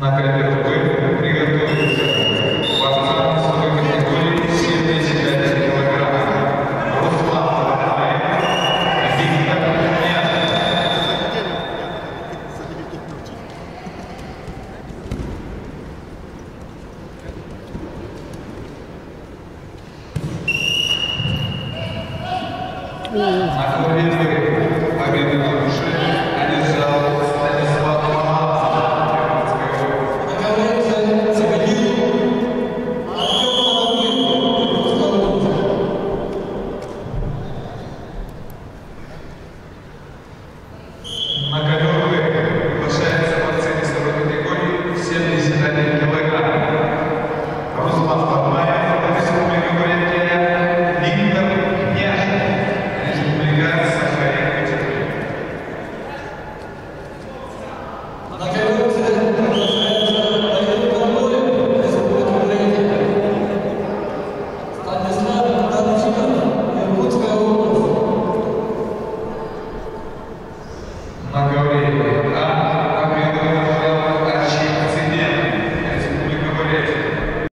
На ковер вы приготовитесь. Борцам высокой категории 75 килограмм. Руслан Павлаев, Виктор Князь. На ковер вы победили.